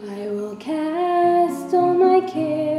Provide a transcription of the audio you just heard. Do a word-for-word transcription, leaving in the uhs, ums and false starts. I will cast all my cares.